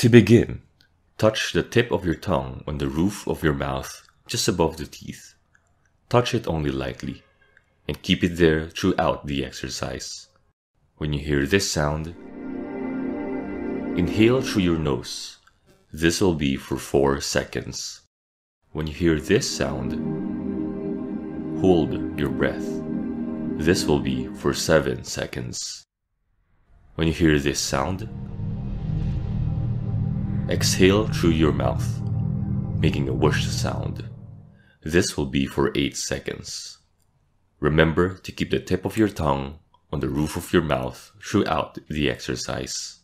To begin, touch the tip of your tongue on the roof of your mouth just above the teeth. Touch it only lightly, and keep it there throughout the exercise. When you hear this sound, inhale through your nose. This will be for 4 seconds. When you hear this sound, hold your breath. This will be for 7 seconds. When you hear this sound, exhale through your mouth, making a whoosh sound. This will be for 8 seconds. Remember to keep the tip of your tongue on the roof of your mouth throughout the exercise.